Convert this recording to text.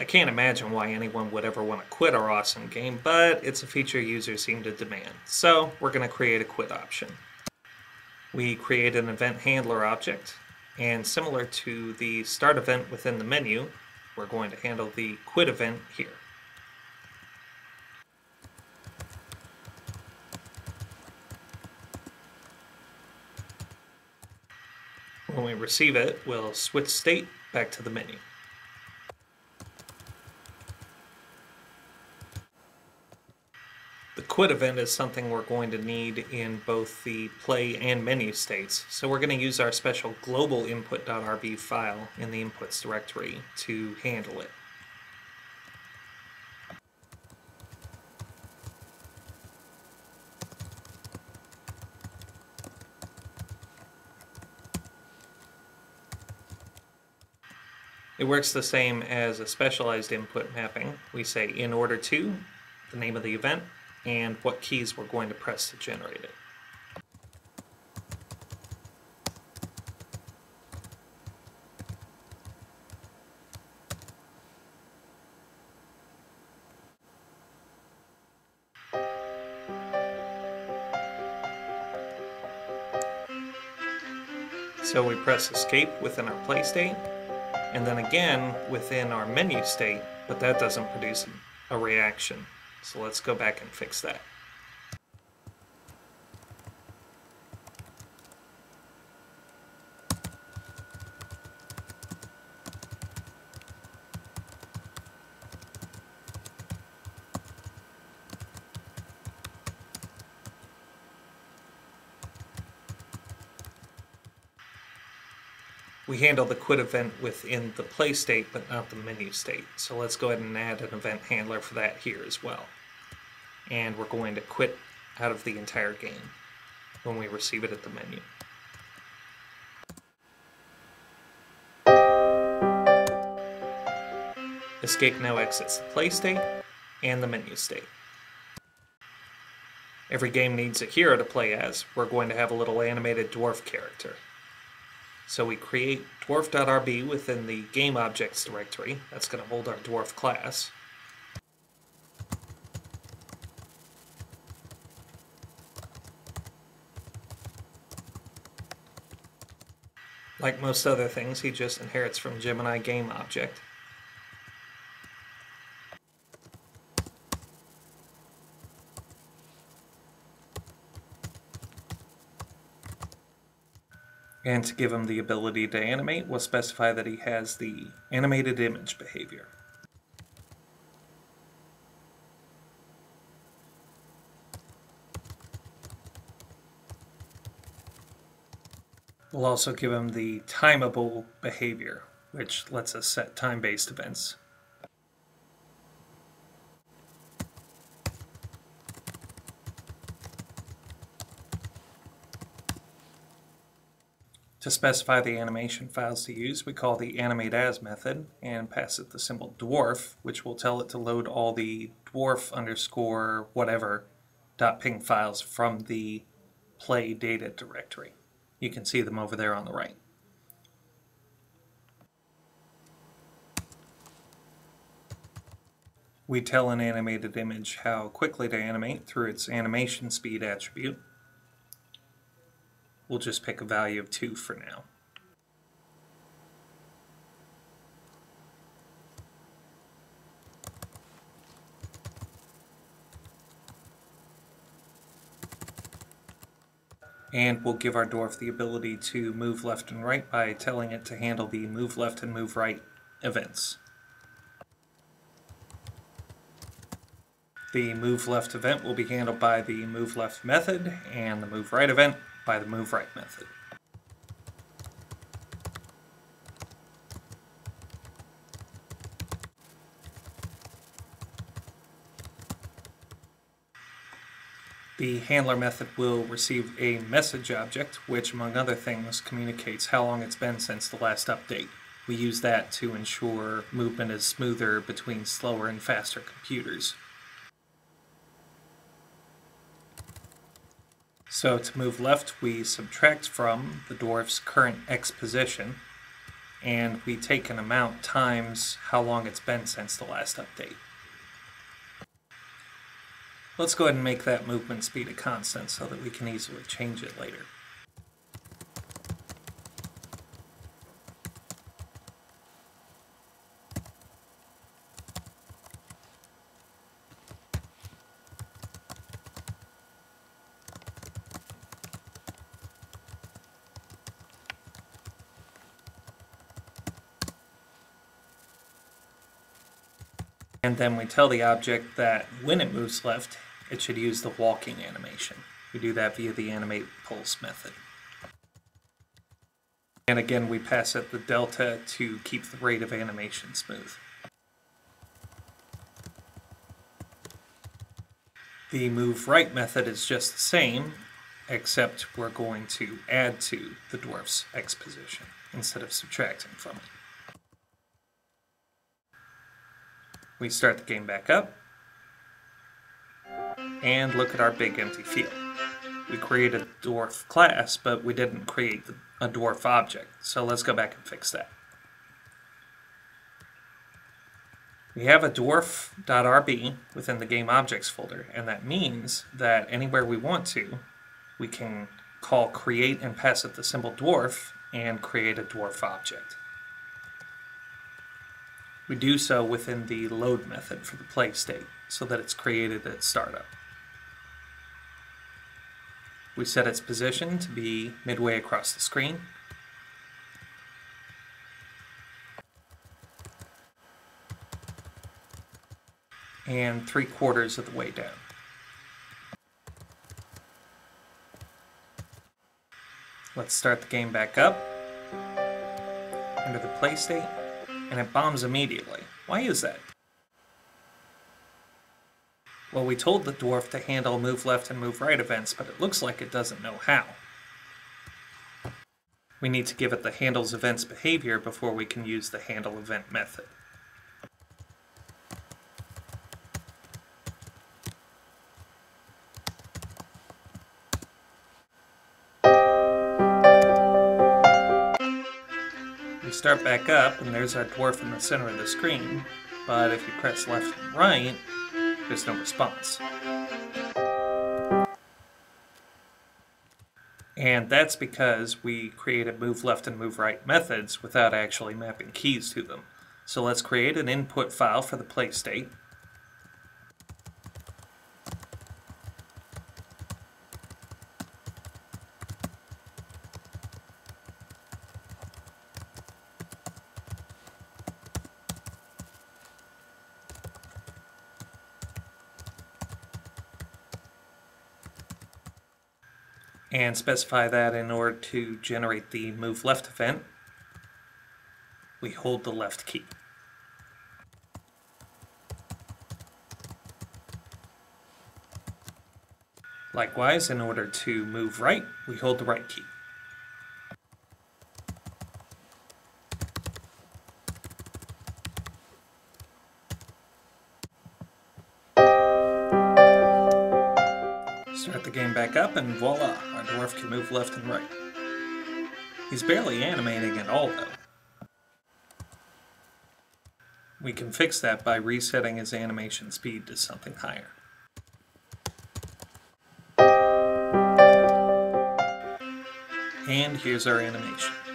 I can't imagine why anyone would ever want to quit our awesome game, but it's a feature users seem to demand, so we're going to create a quit option. We create an event handler object, and similar to the start event within the menu, we're going to handle the quit event here. When we receive it, we'll switch state back to the menu. The quit event is something we're going to need in both the play and menu states, so we're going to use our special global input.rb file in the inputs directory to handle it. It works the same as a specialized input mapping. We say in order to, the name of the event, and what keys we're going to press to generate it. So we press escape within our play state, and then again within our menu state, but that doesn't produce a reaction. So let's go back and fix that. We handle the quit event within the play state, but not the menu state. So let's go ahead and add an event handler for that here as well. And we're going to quit out of the entire game when we receive it at the menu. Escape now exits the play state and the menu state. Every game needs a hero to play as. We're going to have a little animated dwarf character. So we create dwarf.rb within the game objects directory. That's going to hold our dwarf class. Like most other things, he just inherits from Gemini GameObject. And to give him the ability to animate, we'll specify that he has the animated image behavior. We'll also give him the timeable behavior, which lets us set time-based events. To specify the animation files to use, we call the animateAs method and pass it the symbol dwarf, which will tell it to load all the dwarf_whatever.png files from the play data directory. You can see them over there on the right. We tell an animated image how quickly to animate through its animation speed attribute. We'll just pick a value of 2 for now. And we'll give our dwarf the ability to move left and right by telling it to handle the move left and move right events. The move left event will be handled by the move left method, and the move right event by the move right method. The handler method will receive a message object, which among other things communicates how long it's been since the last update. We use that to ensure movement is smoother between slower and faster computers. So to move left, we subtract from the dwarf's current x position, and we take an amount times how long it's been since the last update. Let's go ahead and make that movement speed a constant so that we can easily change it later. And then we tell the object that when it moves left, it should use the walking animation. We do that via the animate pulse method. And again, we pass it the delta to keep the rate of animation smooth. The move right method is just the same, except we're going to add to the dwarf's X position instead of subtracting from it. We start the game back up, and look at our big empty field. We created a dwarf class, but we didn't create a dwarf object, so let's go back and fix that. We have a dwarf.rb within the game objects folder, and that means that anywhere we want to, we can call create and pass it the symbol dwarf and create a dwarf object. We do so within the load method for the play state, so that it's created at startup. We set its position to be midway across the screen. And 3/4 of the way down. Let's start the game back up. Under the play state. And it bombs immediately. Why is that? Well, we told the dwarf to handle move left and move right events, but it looks like it doesn't know how. We need to give it the handles events behavior before we can use the handle event method. Start back up, and there's our dwarf in the center of the screen, but if you press left and right, there's no response. And that's because we created move left and move right methods without actually mapping keys to them. So let's create an input file for the play state. And specify that in order to generate the move left event, we hold the left key. Likewise, in order to move right, we hold the right key. Start the game back up, and voila, our dwarf can move left and right. He's barely animating at all, though. We can fix that by resetting his animation speed to something higher. And here's our animation.